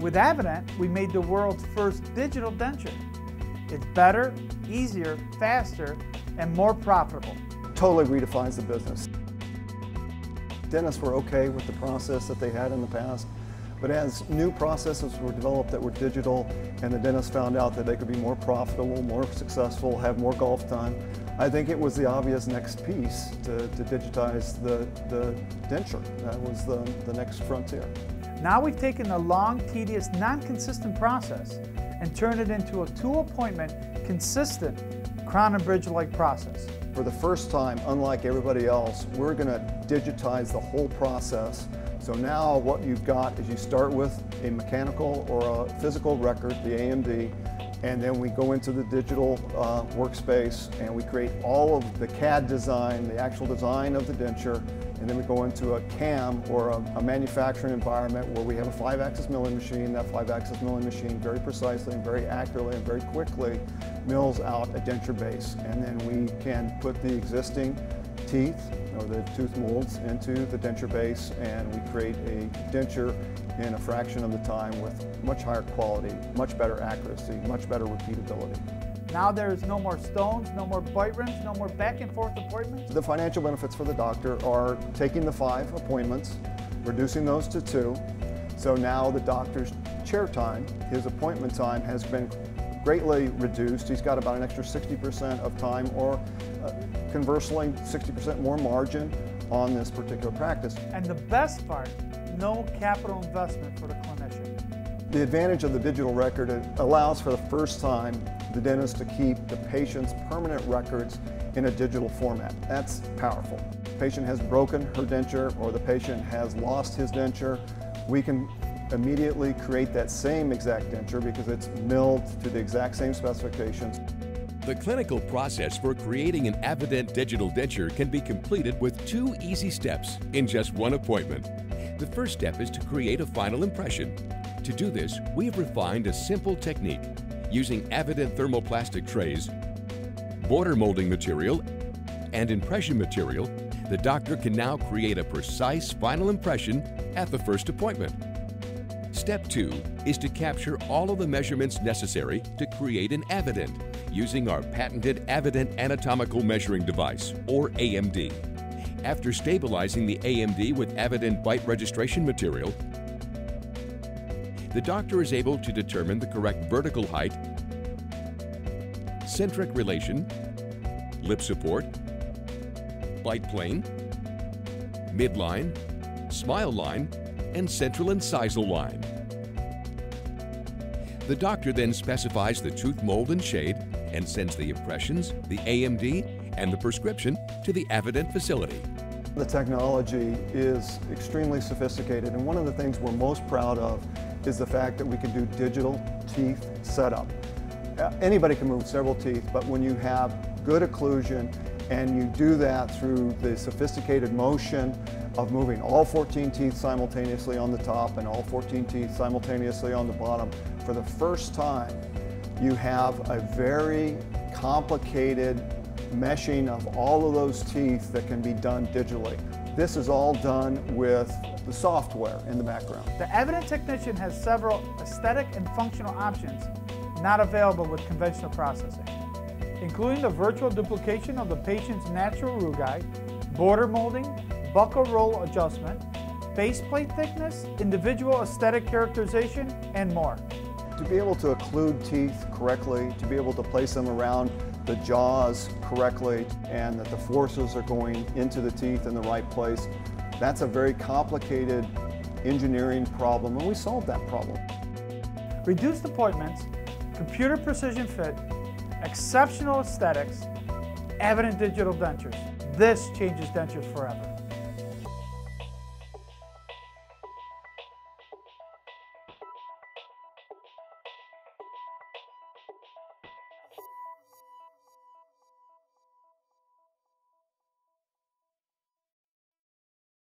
With AvaDent, we made the world's first digital denture. It's better, easier, faster, and more profitable. Totally redefines the business. Dentists were okay with the process that they had in the past, but as new processes were developed that were digital and the dentists found out that they could be more profitable, more successful, have more golf time, I think it was the obvious next piece to digitize the denture. That was the next frontier. Now we've taken a long, tedious, non-consistent process and turned it into a two-appointment, consistent, crown and bridge-like process. For the first time, unlike everybody else, we're going to digitize the whole process. So now what you've got is you start with a mechanical or a physical record, the AMD, and then we go into the digital workspace and we create all of the CAD design, the actual design of the denture, and then we go into a CAM or a manufacturing environment where we have a 5-axis milling machine. That 5-axis milling machine very precisely and very accurately and very quickly mills out a denture base, and then we can put the existing teeth or the tooth molds into the denture base, and we create a denture in a fraction of the time with much higher quality, much better accuracy, much better repeatability. Now there's no more stones, no more bite rims, no more back and forth appointments. The financial benefits for the doctor are taking the 5 appointments, reducing those to 2. So now the doctor's chair time, his appointment time, has been greatly reduced. He's got about an extra 60% of time, or conversely, 60% more margin on this particular practice. And the best part, no capital investment for the clinician. The advantage of the digital record, it allows for the first time the dentist to keep the patient's permanent records in a digital format. That's powerful. The patient has broken her denture or the patient has lost his denture. We can immediately create that same exact denture because it's milled to the exact same specifications. The clinical process for creating an AvaDent digital denture can be completed with 2 easy steps in just 1 appointment. The first step is to create a final impression. To do this, we've refined a simple technique using AvaDent thermoplastic trays, border molding material, and impression material. The doctor can now create a precise final impression at the first appointment. Step 2 is to capture all of the measurements necessary to create an AvaDent using our patented AvaDent Anatomical Measuring Device, or AMD. After stabilizing the AMD with AvaDent bite registration material, the doctor is able to determine the correct vertical height, centric relation, lip support, bite plane, midline, smile line, and central incisal line. The doctor then specifies the tooth mold and shade and sends the impressions, the AMD, and the prescription to the AvaDent facility. The technology is extremely sophisticated, and one of the things we're most proud of is the fact that we can do digital teeth setup. Anybody can move several teeth, but when you have good occlusion and you do that through the sophisticated motion of moving all 14 teeth simultaneously on the top and all 14 teeth simultaneously on the bottom, for the first time you have a very complicated meshing of all of those teeth that can be done digitally. This is all done with the software in the background. The AvaDent technician has several aesthetic and functional options not available with conventional processing, including the virtual duplication of the patient's natural rugae, border molding, buccal roll adjustment, face plate thickness, individual aesthetic characterization, and more. To be able to occlude teeth correctly, to be able to place them around the jaws correctly, and that the forces are going into the teeth in the right place, that's a very complicated engineering problem, and we solved that problem. Reduced appointments, computer precision fit, exceptional aesthetics, AvaDent digital dentures. This changes dentures forever.